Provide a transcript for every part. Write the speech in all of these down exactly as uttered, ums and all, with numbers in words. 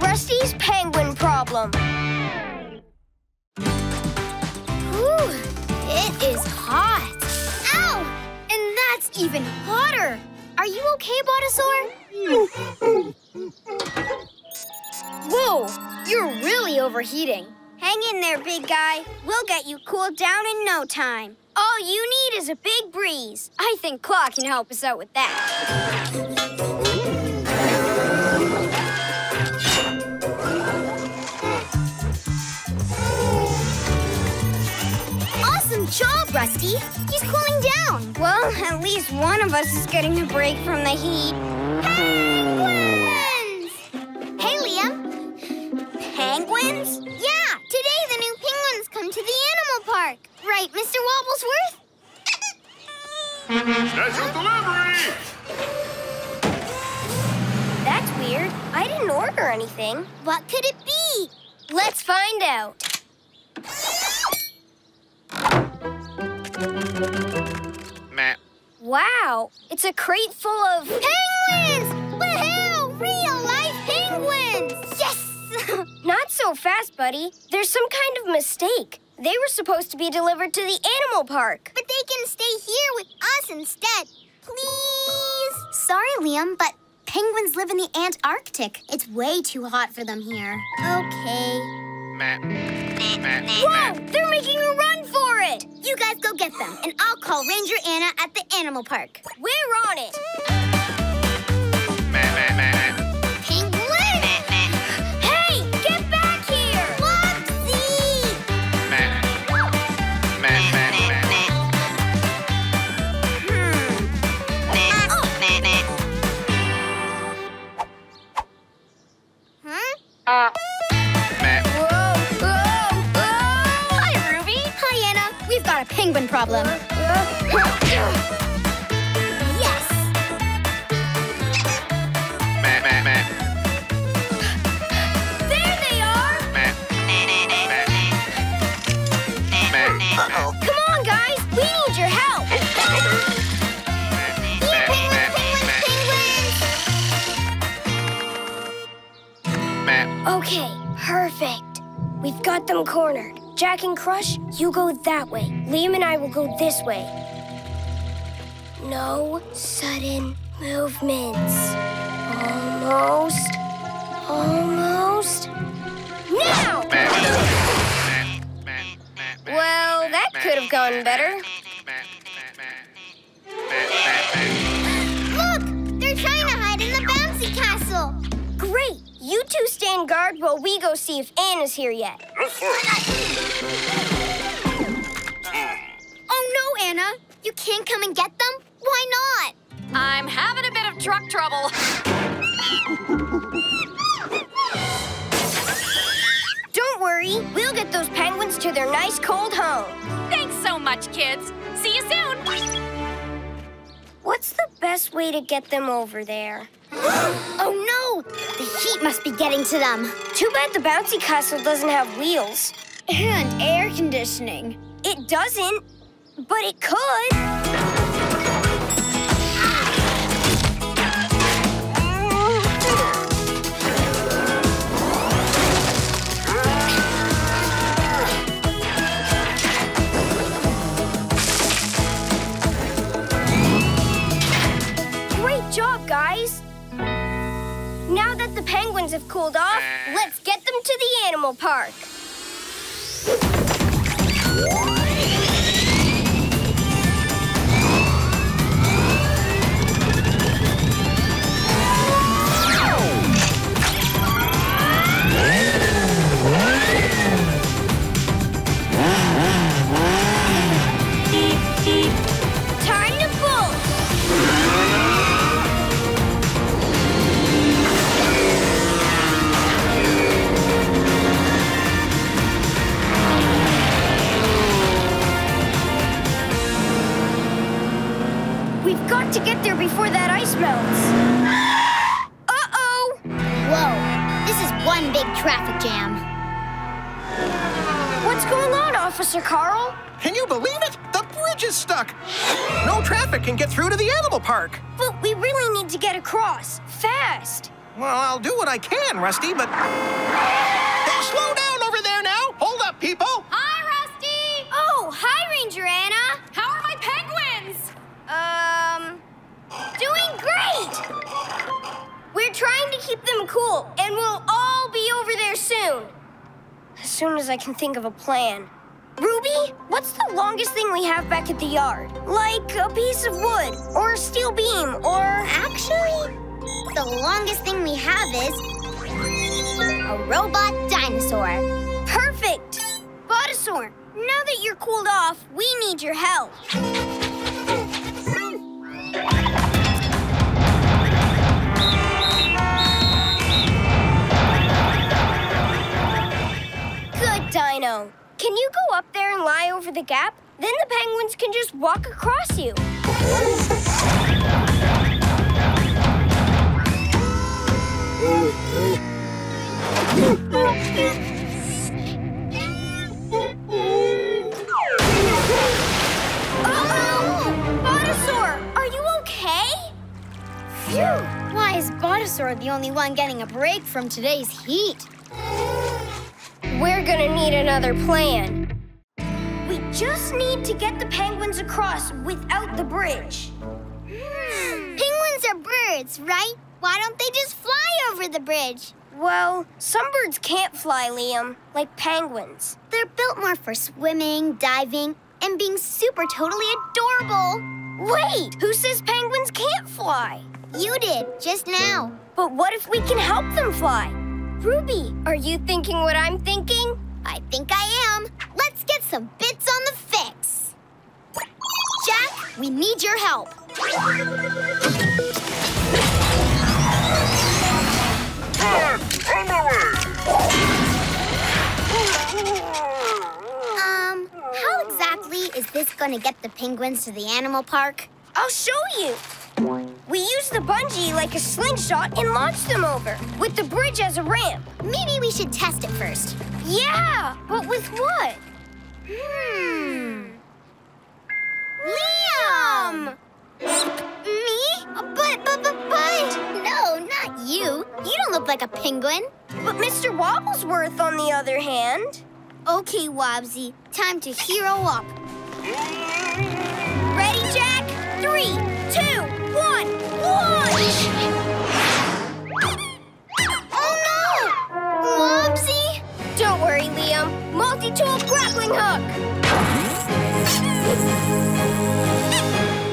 Rusty's penguin problem. Ooh, it is hot. Ow! And that's even hotter. Are you okay, Botasaur? Whoa, you're really overheating. Hang in there, big guy. We'll get you cooled down in no time. All you need is a big breeze. I think Claw can help us out with that. Job, Rusty. He's cooling down. Well, at least one of us is getting a break from the heat. Penguins! Hey, Liam. Penguins? Yeah, today the new penguins come to the animal park. Right, Mister Wobblesworth? Special delivery! That's weird. I didn't order anything. What could it be? Let's find out. Meh. Wow, it's a crate full of penguins! Woohoo! Real life penguins! Yes! Not so fast, buddy. There's some kind of mistake. They were supposed to be delivered to the animal park. But they can stay here with us instead. Please! Sorry, Liam, but penguins live in the Antarctic. It's way too hot for them here. Okay. Meh. Whoa! They're making a run for it! You guys go get them, and I'll call Ranger Anna at the animal park. We're on it! Penguin! Hey, get back here! Lopsy! Hmm. Huh? Uh. Penguin problem. Yes. Meh, meh, meh. There they are. Meh. Uh-oh. Come on, guys. We need your help. Penguins, penguins, penguins. Okay, perfect. We've got them cornered. Jack and Crush, you go that way. Liam and I will go this way. No sudden movements. Almost. Almost. Now! Well, that could have gone better. Look! They're trying to hide in the bouncy castle. Great! You two stand guard while we go see if Anna's here yet. Oh, no, Anna. You can't come and get them? Why not? I'm having a bit of truck trouble. Don't worry. We'll get those penguins to their nice cold home. Thanks so much, kids. See you soon. What's the best way to get them over there? Oh, no! The heat must be getting to them. Too bad the bouncy castle doesn't have wheels. And air conditioning. It doesn't, but it could. Job, guys. Now that the penguins have cooled off, let's get them to the animal park. We've got to get there before that ice melts. Uh-oh! Whoa, this is one big traffic jam. What's going on, Officer Carl? Can you believe it? The bridge is stuck. No traffic can get through to the animal park. But we really need to get across, fast. Well, I'll do what I can, Rusty, but... Hey, slow down over there now! Hold up, people! Hi, Rusty! Oh, hi, Ranger Anna! How are my penguins? Um... Doing great! We're trying to keep them cool, and we'll all be over there soon. As soon as I can think of a plan. Ruby, what's the longest thing we have back at the yard? Like a piece of wood, or a steel beam, or... Actually, the longest thing we have is... a robot dinosaur. Perfect! Botasaur, now that you're cooled off, we need your help. Good dino. Can you go up there and lie over the gap? Then the penguins can just walk across you. Uh-oh! Botasaur, are you okay? Phew! Why is Botasaur the only one getting a break from today's heat? We're gonna need another plan. We just need to get the penguins across without the bridge. Hmm. Penguins are birds, right? Why don't they just fly over the bridge? Well, some birds can't fly, Liam, like penguins. They're built more for swimming, diving, and being super totally adorable. Wait, who says penguins can't fly? You did, just now. But what if we can help them fly? Ruby, are you thinking what I'm thinking? I think I am. Let's get some bits on the fix. Jack, we need your help. Um, how exactly is this gonna get the penguins to the animal park? I'll show you. We use the bungee like a slingshot and launch them over, with the bridge as a ramp. Maybe we should test it first. Yeah, but with what? Hmm. Liam! Me? But, but, but, but! No, not you. You don't look like a penguin. But Mister Wobblesworth, on the other hand. Okay, Wobbsy, time to hero up. Ready, Jack? Three, two, one, launch! Oh no! Wobbsy! Don't worry, Liam. Multi-tool grappling hook!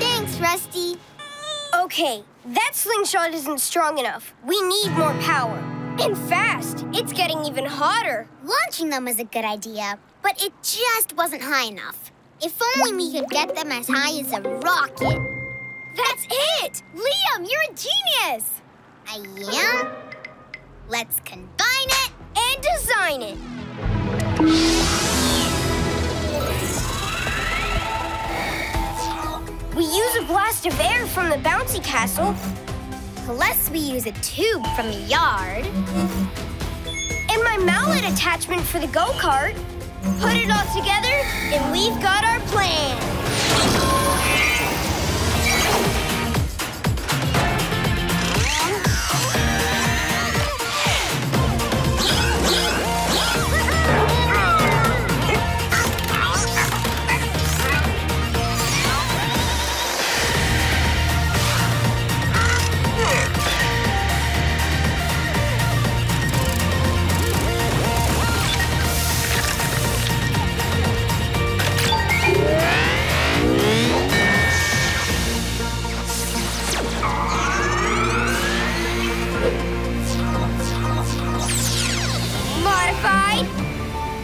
Thanks, Rusty. Okay, that slingshot isn't strong enough. We need more power. And fast! It's getting even hotter. Launching them was a good idea, but it just wasn't high enough. If only we could get them as high as a rocket. That's it! Liam, you're a genius! I am? Let's combine it and design it. We use a blast of air from the bouncy castle. Plus, we use a tube from the yard. And my mallet attachment for the go-kart. Put it all together, and we've got our plan.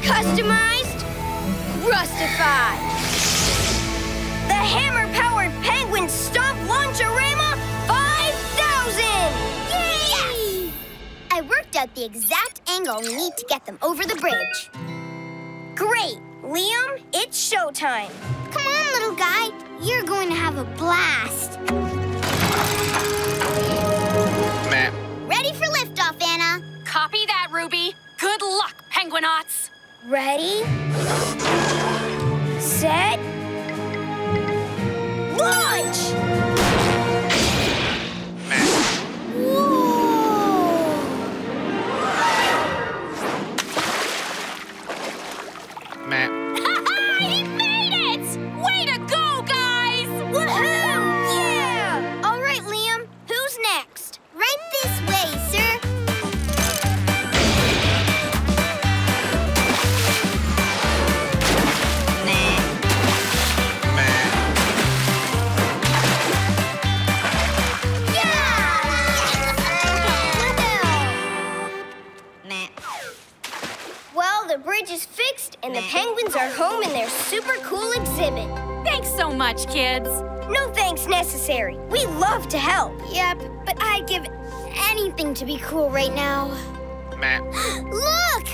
Customized, Rustify. The hammer-powered penguin stomp launcherama five thousand! Yay! Yes! I worked out the exact angle we need to get them over the bridge. Great, Liam, it's showtime. Come on, little guy. You're going to have a blast. Meh. Ready for liftoff, Anna. Copy that, Ruby. Good luck, penguinauts. Ready? Set? Launch! Whoa! Now the bridge is fixed and the penguins are home in their super cool exhibit. Thanks so much, kids. No thanks necessary. We love to help. Yep, but I'd give anything to be cool right now. Meh. Look!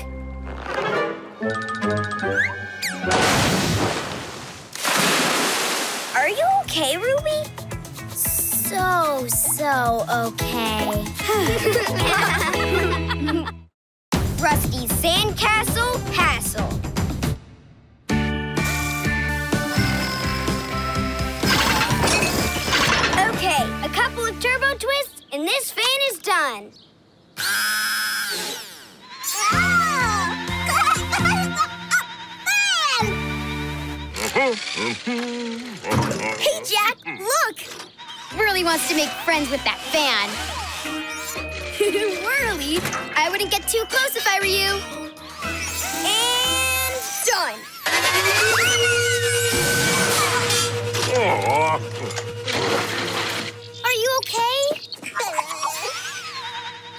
Are you okay, Ruby? So, so okay. Rusty's Sandcastle Castle. Okay, a couple of turbo twists and this fan is done. Hey, Jack, look! Whirly wants to make friends with that fan. Whirly, I wouldn't get too close if I were you. And done. Aww. Are you okay?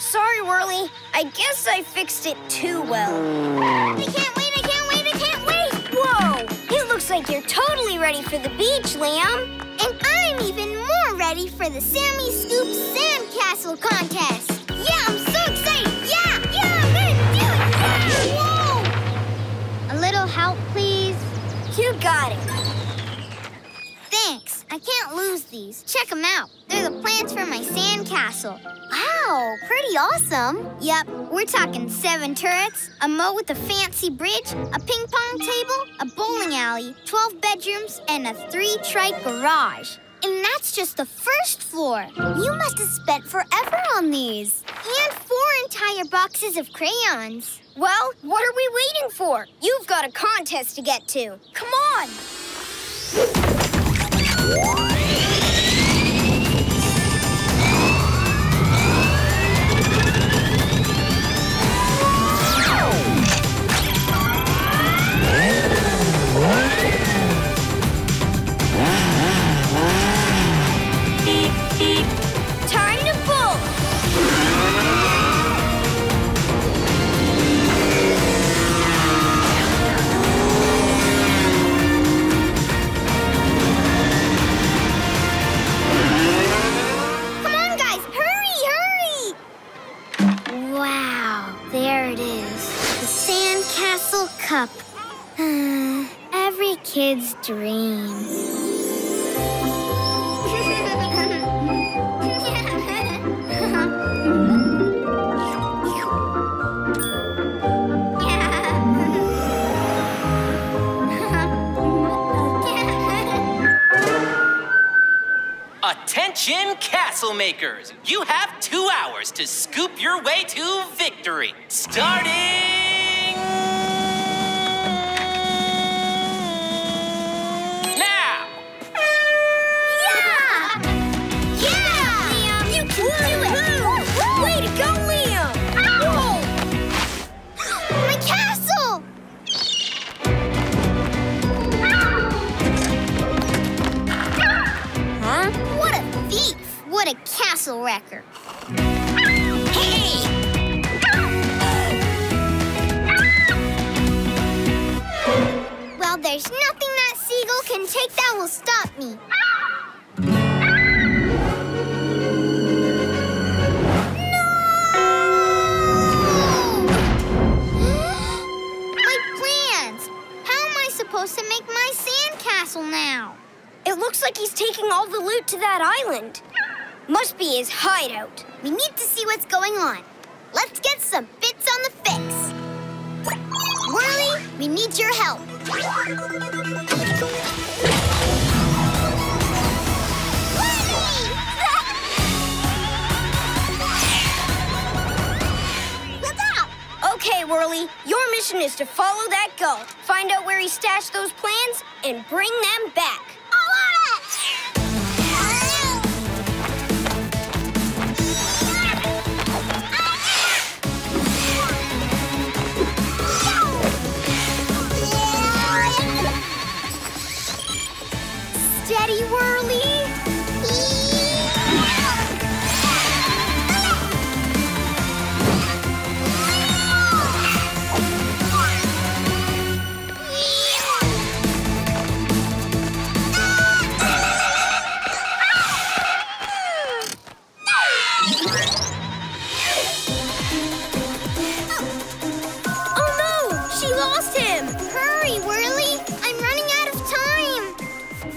Sorry, Whirly. I guess I fixed it too well. I can't wait, I can't wait, I can't wait! Whoa! It looks like you're totally ready for the beach, Liam. And I'm even more ready for the Sammy Scoop Sandcastle contest. Yeah, I'm so excited! Yeah! Yeah, I'm gonna do it! Yeah! Whoa! A little help, please? You got it. Thanks. I can't lose these. Check them out. They're the plans for my sandcastle. Wow, pretty awesome. Yep, we're talking seven turrets, a moat with a fancy bridge, a ping pong table, a bowling alley, twelve bedrooms, and a three-trike garage. And that's just the first floor. You must have spent forever on these. And four entire boxes of crayons. Well, what are we waiting for? You've got a contest to get to. Come on! Cup. Uh, every kid's dream. Attention, castle makers! You have two hours to scoop your way to victory. Starting... What a castle wrecker. Hey! Well, there's nothing that seagull can take that will stop me. No! My plans! How am I supposed to make my sandcastle now? It looks like he's taking all the loot to that island. Must be his hideout. We need to see what's going on. Let's get some bits on the fix. Whirly, we need your help. Whirly! Look out! Okay, Whirly, your mission is to follow that gull, find out where he stashed those plans, and bring them back. All on it! Steady, Whirly. him! Hurry, Whirly! I'm running out of time!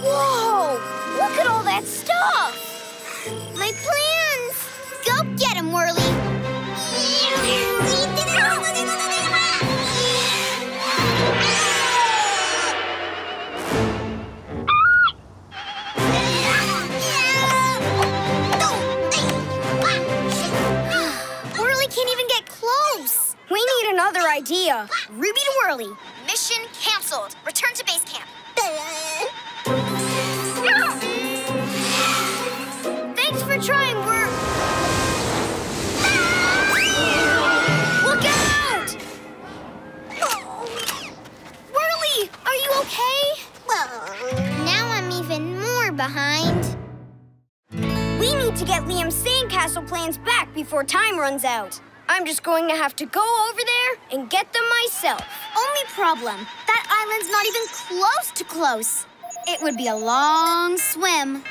Whoa! Look at all that stuff! My plans! Go get him, Whirly! We need another idea. Ruby to Whirly. Mission canceled. Return to base camp. Thanks for trying, Whir... Look out! Whirly, are you okay? Now I'm even more behind. We need to get Liam's sandcastle plans back before time runs out. I'm just going to have to go over there and get them myself. Only problem, that island's not even close to close. It would be a long swim.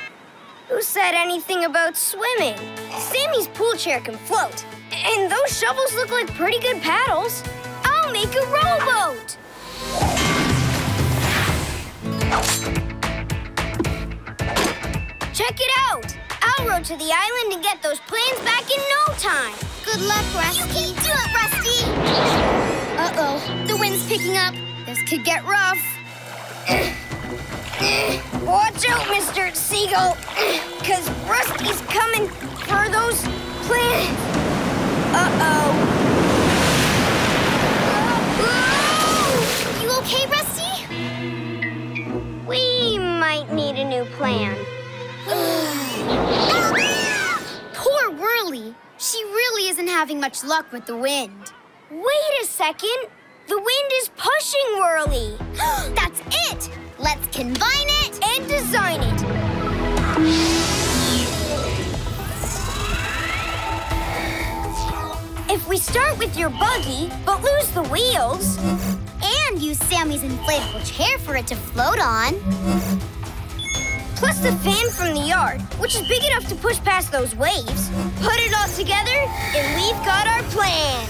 Who said anything about swimming? Sammy's pool chair can float, and those shovels look like pretty good paddles. I'll make a rowboat! Check it out! I'll row to the island and get those plans back in no time. Good luck, Rusty. You can do it, Rusty! Uh-oh, the wind's picking up. This could get rough. Watch out, Mister Seagull, because Rusty's coming for those plans. Uh-oh. Whoa! You okay, Rusty? We might need a new plan. Poor Whirly. She really isn't having much luck with the wind. Wait a second. The wind is pushing Whirly. That's it. Let's combine it and design it. If we start with your buggy, but lose the wheels, and use Sammy's inflatable chair for it to float on, plus the fan from the yard, which is big enough to push past those waves. Put it all together, and we've got our plan.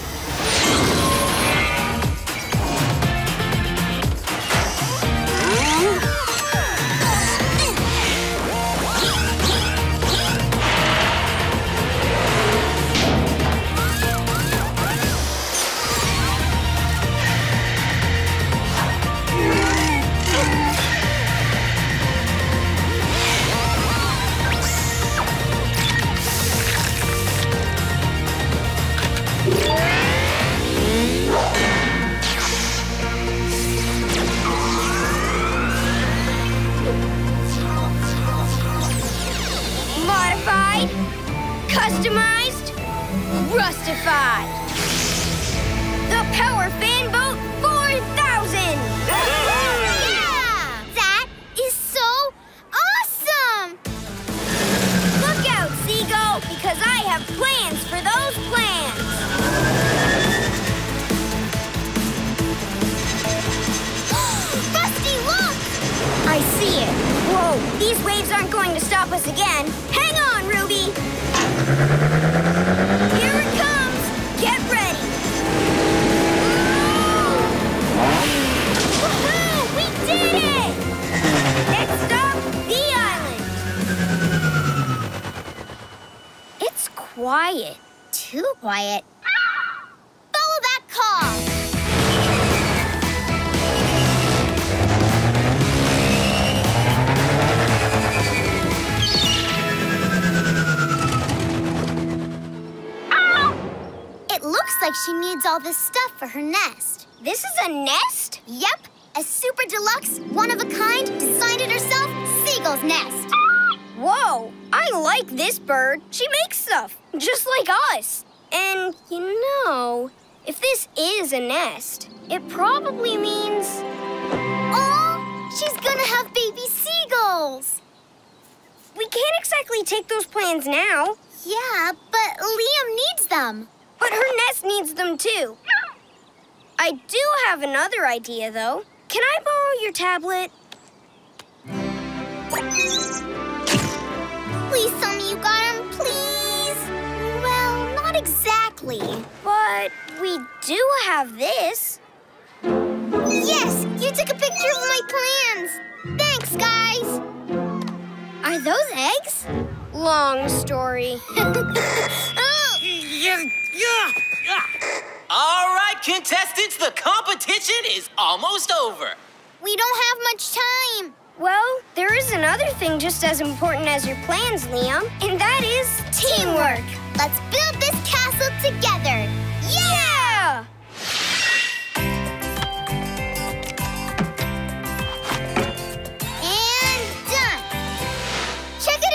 Customized, Rustified. The Power Fan Boat four thousand! Yeah! That is so awesome! Look out, Seagull, because I have plans for those plans. Rusty, look! I see it. Whoa, these waves aren't going to stop us again. Hang on, Ruby! Here it comes! Get ready! Woohoo! We did it! Next stop, the island. It's quiet. Too quiet. Follow that call! Looks like she needs all this stuff for her nest. This is a nest? Yep, a super deluxe, one-of-a-kind, designed it herself, seagull's nest. Whoa, I like this bird. She makes stuff, just like us. And, you know, if this is a nest, it probably means... Oh, she's gonna have baby seagulls. We can't exactly take those plans now. Yeah, but Liam needs them. But her nest needs them, too. I do have another idea, though. Can I borrow your tablet? you got him, please? Well, not exactly. But we do have this. Yes! You took a picture of my plans! Thanks, guys! Are those eggs? Long story. Oh. All right, contestants, the competition is almost over. We don't have much time. Well, there is another thing just as important as your plans, Liam, and that is teamwork. teamwork. Let's build this castle together. Yeah! And done. Check it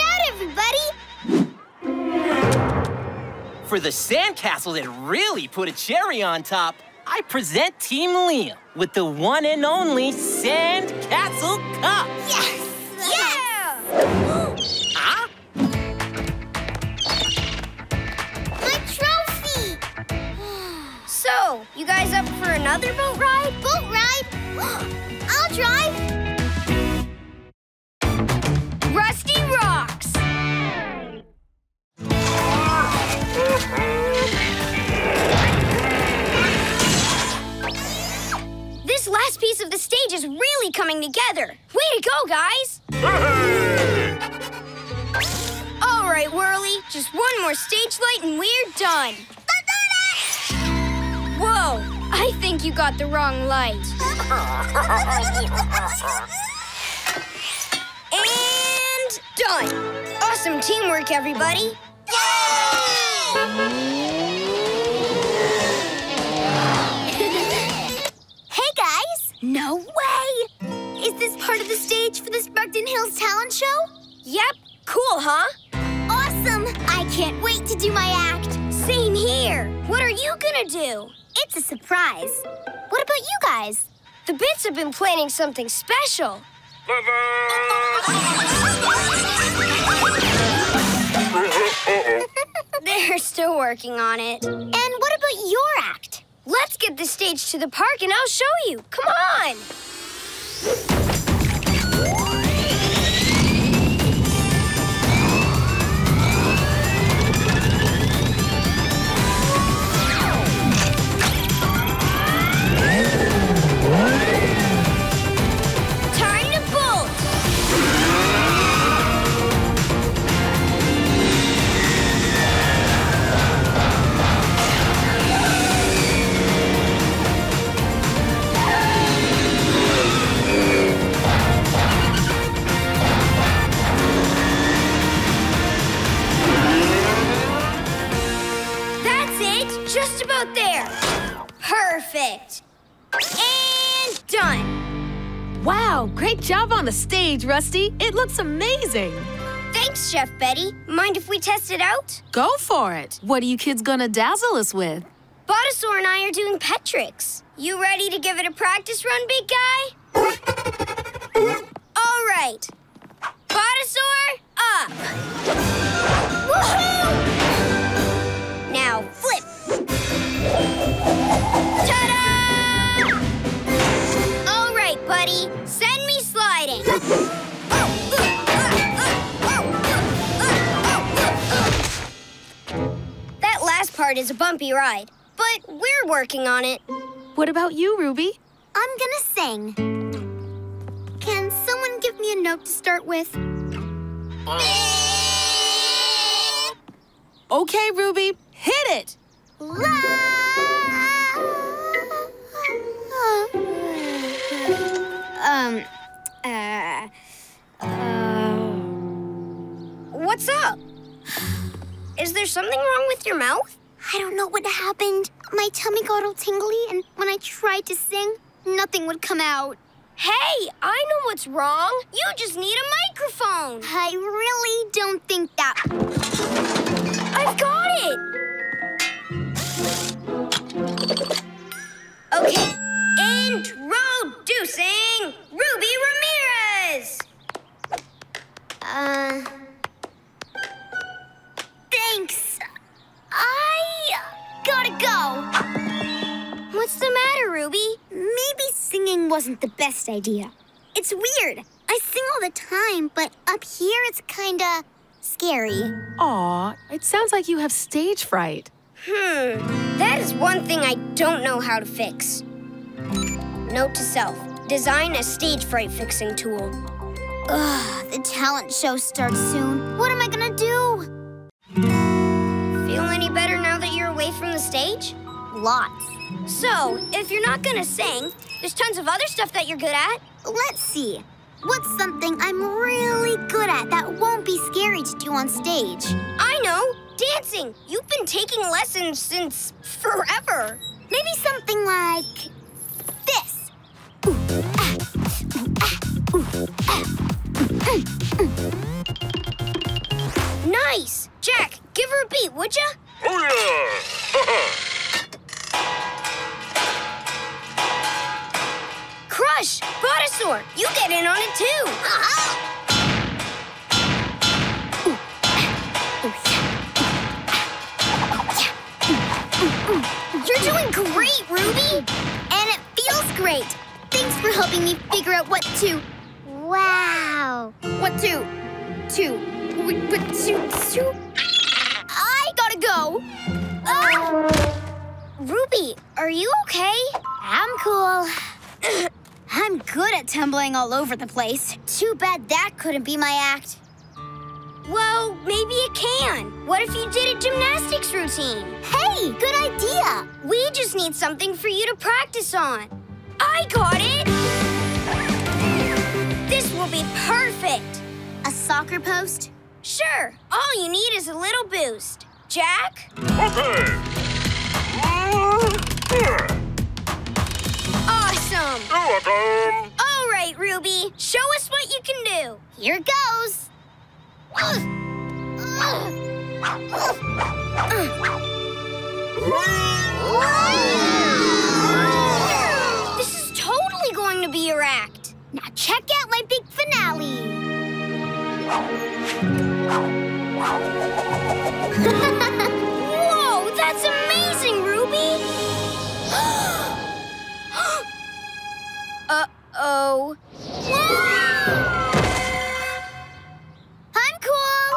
out, everybody. For the sandcastle that really put a cherry on top, I present Team Liam with the one and only Sandcastle Cup. Yes! Yes! Yeah! Huh? My trophy! So, you guys up for another boat ride? Boat ride? I'll drive. Rusty Rocks. This last piece of the stage is really coming together. Way to go, guys! Hey! All right, Whirly. Just one more stage light and we're done. Whoa, I think you got the wrong light. And done. Awesome teamwork, everybody. Yay! No way! Is this part of the stage for the Sparkton Hills talent show? Yep. Cool, huh? Awesome! I can't wait to do my act. Same here. What are you gonna do? It's a surprise. What about you guys? The Bits have been planning something special. They're still working on it. And what about your act? Let's get the stage to the park and I'll show you. Come on! Time to bolt! Just about there. Perfect. And done. Wow, great job on the stage, Rusty. It looks amazing. Thanks, Chef Betty. Mind if we test it out? Go for it. What are you kids gonna dazzle us with? Botasaur and I are doing pet tricks. You ready to give it a practice run, big guy? All right. Botasaur, up. Woohoo! Now flip. Ta-da! All right, buddy. Send me sliding. That last part is a bumpy ride, but we're working on it. What about you, Ruby? I'm gonna sing. Can someone give me a note to start with? Okay, Ruby. Hit it! La! Um, uh, uh... What's up? Is there something wrong with your mouth? I don't know what happened. My tummy got all tingly, and when I tried to sing, nothing would come out. Hey, I know what's wrong. You just need a microphone. I really don't think that... I've got it! Okay. Introducing Ruby Ramirez! Uh... Thanks. I... gotta go. What's the matter, Ruby? Maybe singing wasn't the best idea. It's weird. I sing all the time, but up here it's kinda... scary. Aw, it sounds like you have stage fright. Hmm, that is one thing I don't know how to fix. Note to self, design a stage fright fixing tool. Ugh, the talent show starts soon. What am I gonna do? Feel any better now that you're away from the stage? Lots. So, if you're not gonna sing, there's tons of other stuff that you're good at. Let's see. What's something I'm really good at that won't be scary to do on stage? I know! Dancing! You've been taking lessons since forever. Maybe something like this. Ooh, ah, ooh, ah, ooh, ah, mm, mm, mm. Nice! Jack, give her a beat, would ya? Crush! Botasaur! You get in on it too! Uh-huh. Ooh, ah, ooh, yeah, ooh, ah, yeah, ooh, ooh, ooh. You're doing great, Ruby! And it feels great! Thanks for helping me figure out what to... Wow! What to... to... what to... to... I gotta go! Ah! Ruby, are you okay? I'm cool. I'm good at tumbling all over the place. Too bad that couldn't be my act. Well, maybe it can. What if you did a gymnastics routine? Hey, good idea! We just need something for you to practice on. I got it! This will be perfect! A soccer post? Sure. All you need is a little boost. Jack? Okay! Awesome! You're welcome! All right, Ruby. Show us what you can do. Here goes! Uh, uh, uh. This is totally going to be your act. Now check out my big finale. Whoa, that's amazing, Ruby! Uh-oh. I'm cool!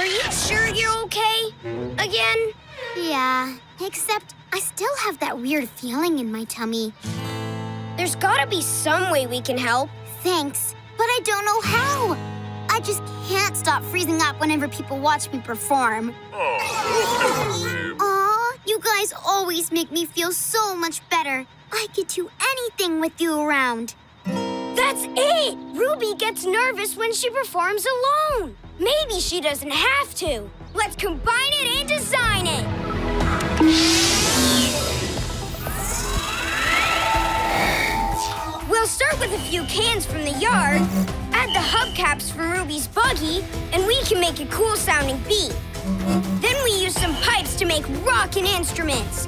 Are you sure you're okay? Again? Yeah, except I still have that weird feeling in my tummy. There's gotta be some way we can help. Thanks, but I don't know how. I just can't stop freezing up whenever people watch me perform. Oh. Aw, you guys always make me feel so much better. I could do anything with you around. That's it! Ruby gets nervous when she performs alone. Maybe she doesn't have to. Let's combine it and design it. We'll start with a few cans from the yard, add the hubcaps from Ruby's buggy, and we can make a cool-sounding beat. Then we use some pipes to make rockin' instruments.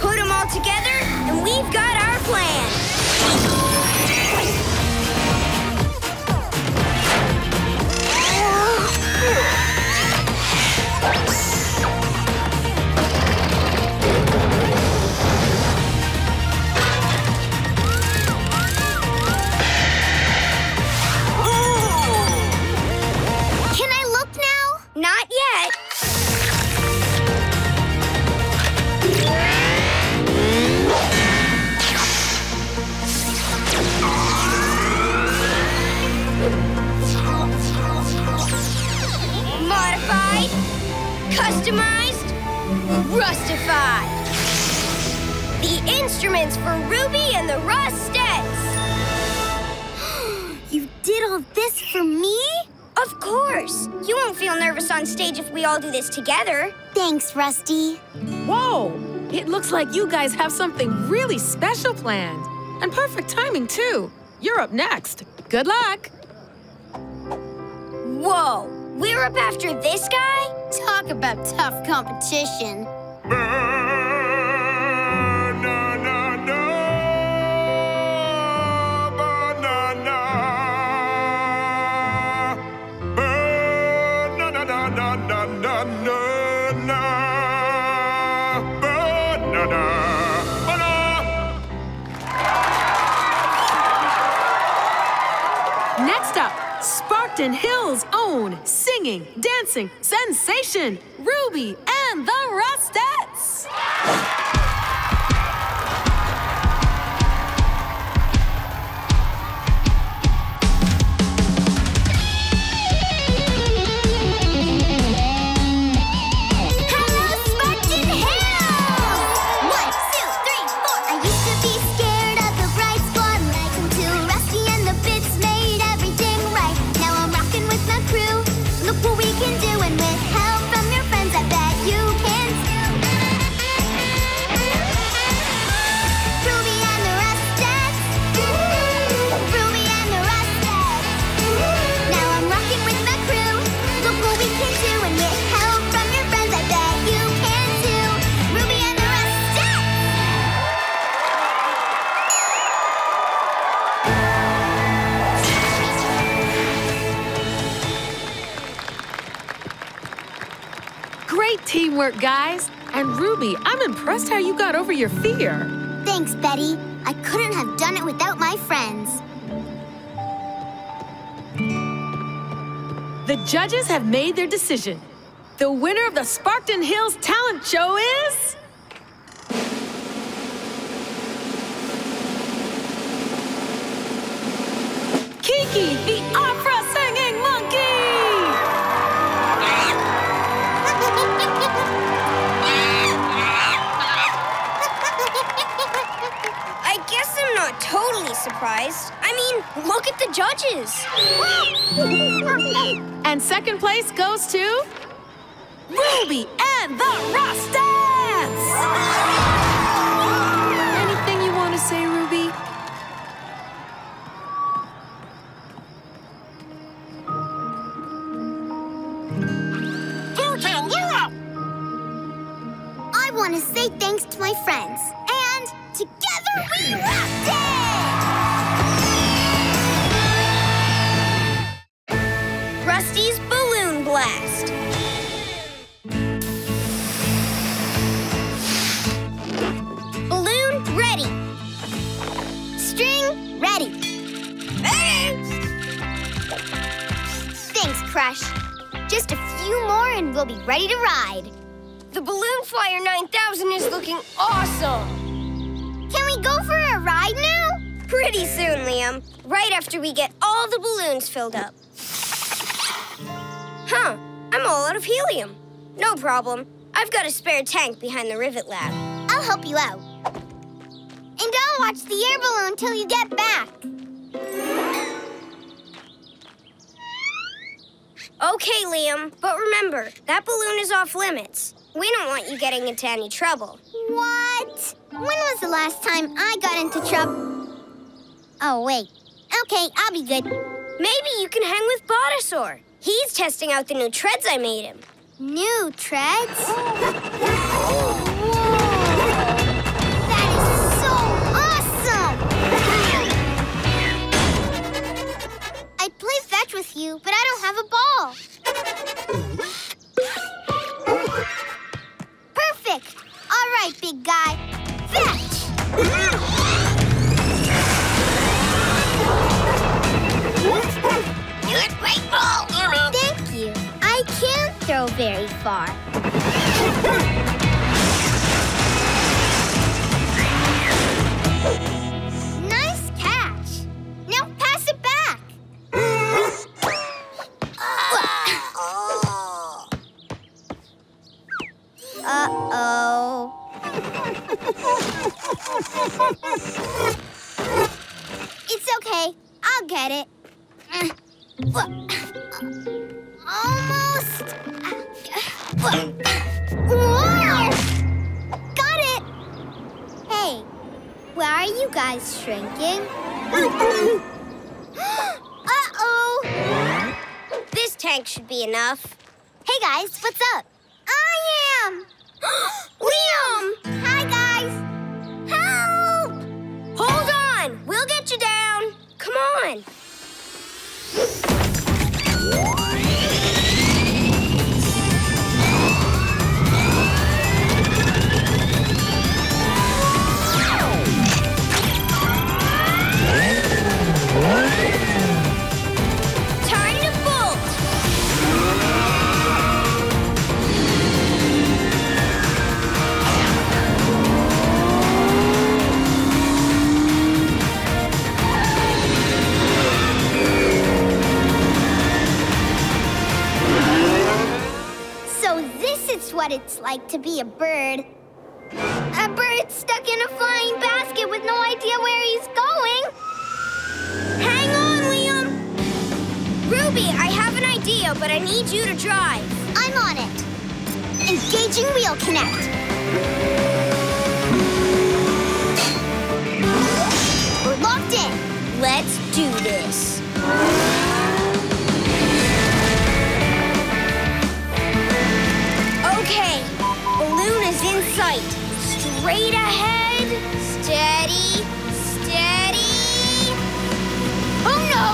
Put them all together, and we've got our plan. Can I look now? Not yet. Modified, customized, Rustified. The instruments for Ruby and the Rustettes. You did all this for me? Of course. You won't feel nervous on stage if we all do this together. Thanks, Rusty. Whoa! It looks like you guys have something really special planned. And perfect timing, too. You're up next. Good luck. Whoa! We're up after this guy? Talk about tough competition. Banana, banana, banana, banana, banana. Next up, Sparkton Hills' own singing, dancing sensation, Ruby and the Rustettes! Hello, Sparkton Hills! One, two, three, four. I used to be scared of the bright squad like until Rusty and the Bits made everything right. Now I'm rocking with my crew. Look what we can do, and with help from your friends, I bet you can too. Ruby and the Rustettes. Ruby and the Rustettes. Now I'm rocking with my crew. Look what we can do, and with help from your friends, I bet you can too. Ruby and the Rustettes. Great teamwork, guys. And Ruby, I'm impressed how you got over your fear. Thanks, Betty. I couldn't have done it without my friends. The judges have made their decision. The winner of the Sparkton Hills Talent Show is... Kiki, the opera singing monkey! I guess I'm not totally surprised. I mean, look at the judges. And second place goes to... Ruby and the Rustettes! Anything you want to say, Ruby? I want to say thanks to my friends. And together we rocked it! Rusty's Balloon Blast. Balloon ready. String ready. Thanks, Crush. Just a few more and we'll be ready to ride. The Balloon Flyer nine thousand is looking awesome! Can we go for a ride now? Pretty soon, Liam. Right after we get all the balloons filled up. Huh, I'm all out of helium. No problem. I've got a spare tank behind the Rivet Lab. I'll help you out. And I'll watch the air balloon till you get back. Okay, Liam, but remember, that balloon is off limits. We don't want you getting into any trouble. What? When was the last time I got into trouble? Oh, wait. Okay, I'll be good. Maybe you can hang with Botasaur. He's testing out the new treads I made him. New treads? That is so awesome! I'd play fetch with you, but I don't have a ball. Perfect! All right, big guy. Fetch! You're grateful! Thank you. I can't throw very far. Nice catch. Now pass it back. Uh-oh. It's okay. I'll get it. Almost. Whoa! Got it. Hey, why are you guys shrinking? Uh-oh. This tank should be enough. Hey guys, what's up? I am. Liam! Hi, guys! Help! Hold on! We'll get you down! Come on! Time what it's like to be a bird. A bird stuck in a flying basket with no idea where he's going. Hang on, Liam! Ruby, I have an idea, but I need you to drive. I'm on it. Engaging Wheel Connect. We're locked in. Let's do this. Okay, balloon is in sight. Straight ahead. Steady, steady. Oh no!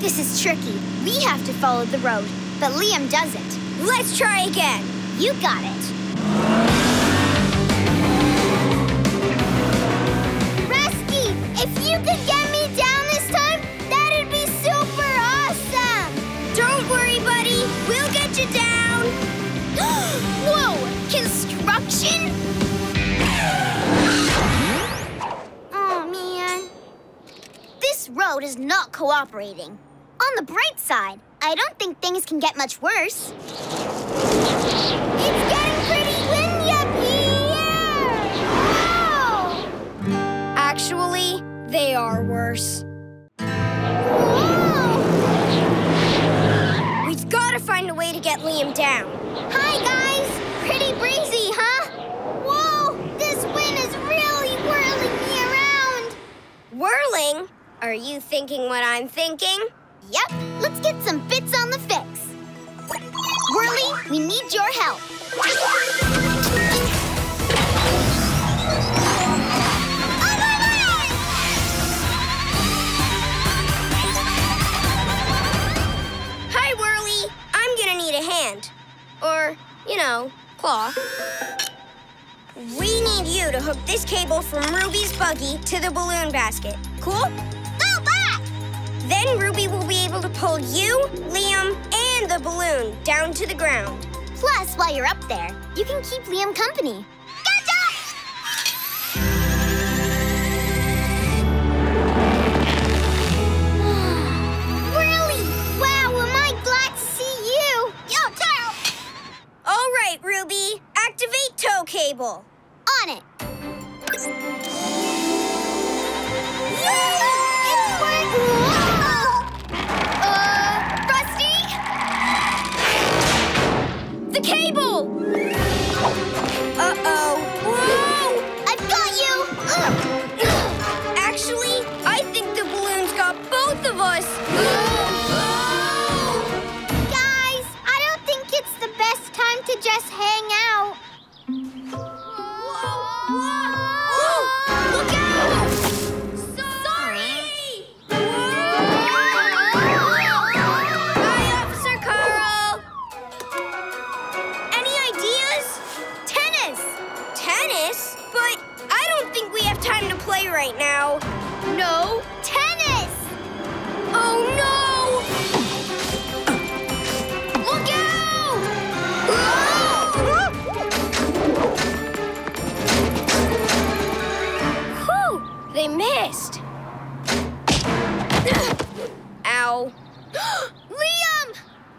This is tricky. We have to follow the road, but Liam doesn't. Let's try again. You got it. Rusty, if you could get me down this time, that'd be super awesome. Don't worry, buddy. We'll get you down. Whoa, construction? Oh, man. This road is not cooperating. On the bright side, I don't think things can get much worse. It's getting pretty windy up here! Whoa! Actually, they are worse. Whoa! We've got to find a way to get Liam down. Hi, guys! Pretty breezy, huh? Whoa! This wind is really whirling me around! Whirling? Are you thinking what I'm thinking? Yep, let's get some bits on the fix. Whirly, we need your help. Oh my God! Hi, Whirly. I'm gonna need a hand. Or, you know, claw. We need you to hook this cable from Ruby's buggy to the balloon basket. Cool? Then Ruby will be able to pull you, Liam, and the balloon down to the ground. Plus, while you're up there, you can keep Liam company. Gotcha! Really? Wow, am I glad to see you! Yo, Taro! All right, Ruby, activate tow cable. On it. Yay! The cable! Uh-oh. Whoa! I've got you! Ugh. Actually, I think the balloon's got both of us. Oh. Guys, I don't think it's the best time to just hang out. Whoa! Whoa! Whoa. Look out! Sorry! Whoa. Play right now. No tennis! Oh no! Look out! Whew! They missed. Ow. Liam!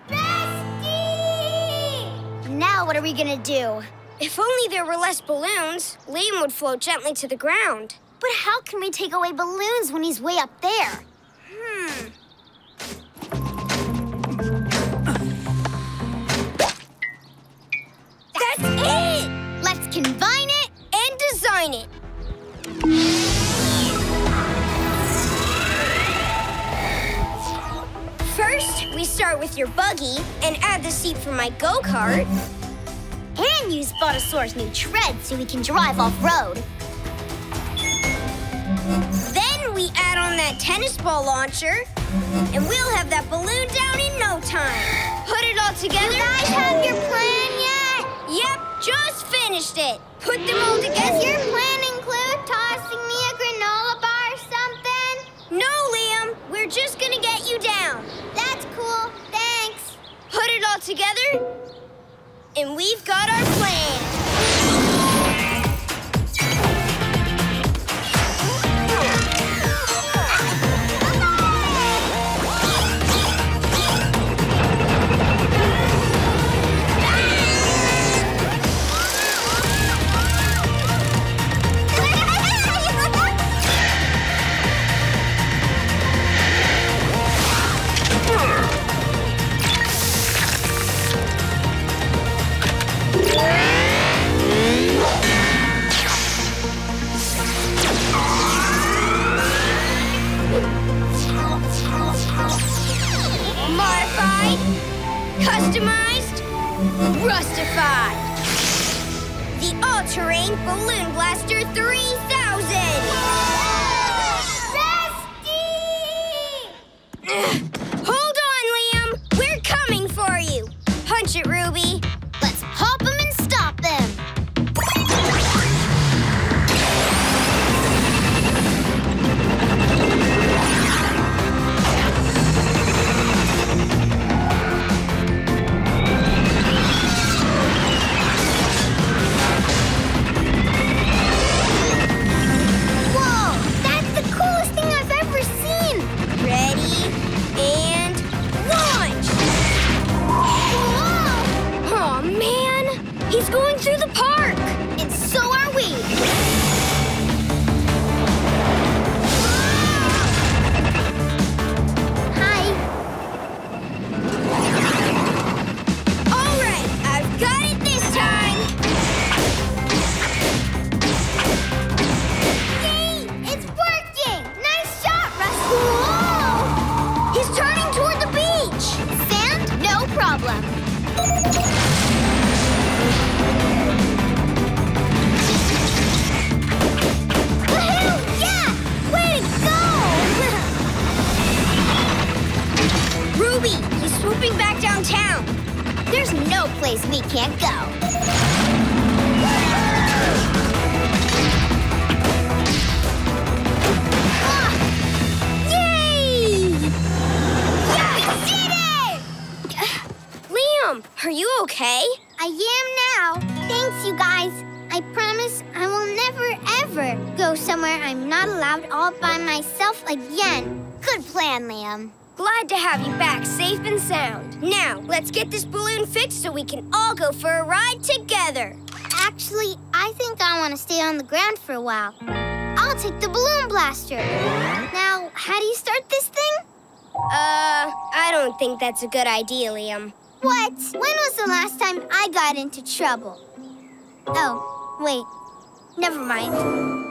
Bestie! Now what are we gonna do? If only there were less balloons, Liam would float gently to the ground. But how can we take away balloons when he's way up there? Hmm. That's it! Let's combine it and design it. First, we start with your buggy and add the seat for my go-kart. And use Botasaur's new tread so we can drive off-road. Then we add on that tennis ball launcher, and we'll have that balloon down in no time. Put it all together. You guys have your plan yet? Yep, just finished it. Put them all together. Does your plan include tossing me a granola bar or something? No, Liam. We're just gonna get you down. That's cool. Thanks. Put it all together, and we've got our plan. place we can't go. Ah! Yay! Yes! I did it! Liam, are you okay? I am now. Thanks, you guys. I promise I will never, ever go somewhere I'm not allowed all by myself again. Good plan, Liam. Glad to have you back safe and sound. Now, let's get this balloon fixed so we can all go for a ride together. Actually, I think I want to stay on the ground for a while. I'll take the balloon blaster. Now, how do you start this thing? Uh, I don't think that's a good idea, Liam. What? When was the last time I got into trouble? Oh, wait. Never mind.